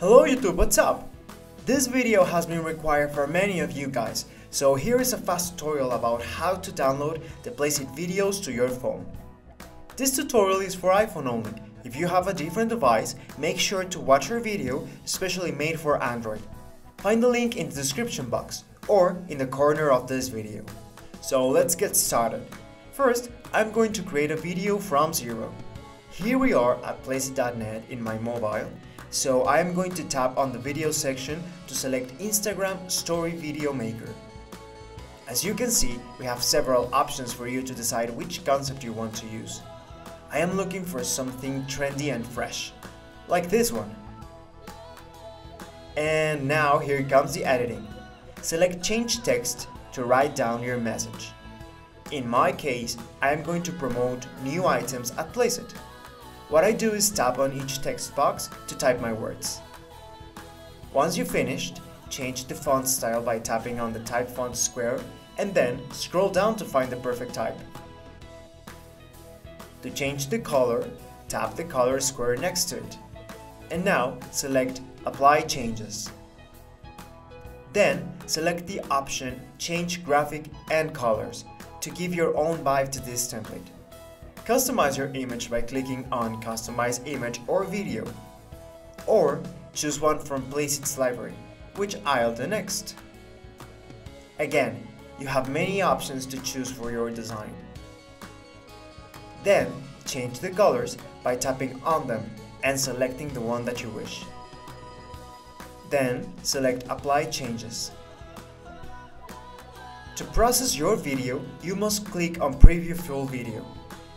Hello YouTube, what's up? This video has been required for many of you guys, so here is a fast tutorial about how to download the Placeit videos to your phone. This tutorial is for iPhone only. If you have a different device, make sure to watch your video, especially made for Android. Find the link in the description box or in the corner of this video. So let's get started. First, I'm going to create a video from zero. Here we are at placeit.net in my mobile. So I am going to tap on the video section to select Instagram Story Video Maker. As you can see, we have several options for you to decide which concept you want to use. I am looking for something trendy and fresh, like this one. And now here comes the editing. Select Change Text to write down your message. In my case, I am going to promote new items at Placeit. What I do is tap on each text box to type my words. Once you've finished, change the font style by tapping on the type font square and then scroll down to find the perfect type. To change the color, tap the color square next to it. And now select Apply Changes. Then select the option Change Graphic and Colors to give your own vibe to this template. Customize your image by clicking on Customize Image or Video, or choose one from Placeit's library, which I'll do next. Again, you have many options to choose for your design. Then change the colors by tapping on them and selecting the one that you wish. Then select Apply Changes. To process your video, you must click on Preview Full Video.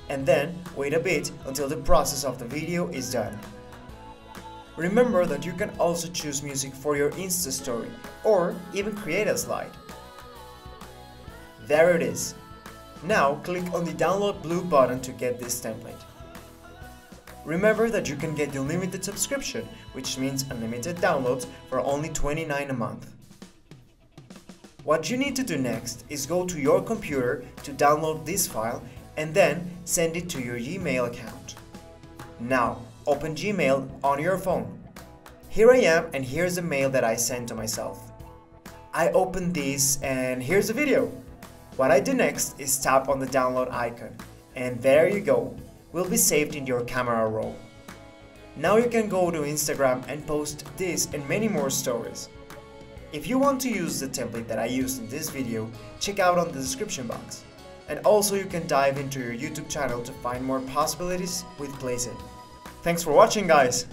And then wait a bit until the process of the video is done. Remember that you can also choose music for your Insta story or even create a slide. There it is. Now click on the download blue button to get this template. Remember that you can get the limited subscription, which means unlimited downloads for only $29 a month. What you need to do next is go to your computer to download this file and then send it to your Gmail account. Now, open Gmail on your phone. Here I am, and here's the mail that I sent to myself. I open this and here's the video. What I do next is tap on the download icon, and there you go, will be saved in your camera roll. Now you can go to Instagram and post this and many more stories. If you want to use the template that I used in this video, check out on the description box. And also you can dive into your YouTube channel to find more possibilities with Placeit. Thanks for watching, guys!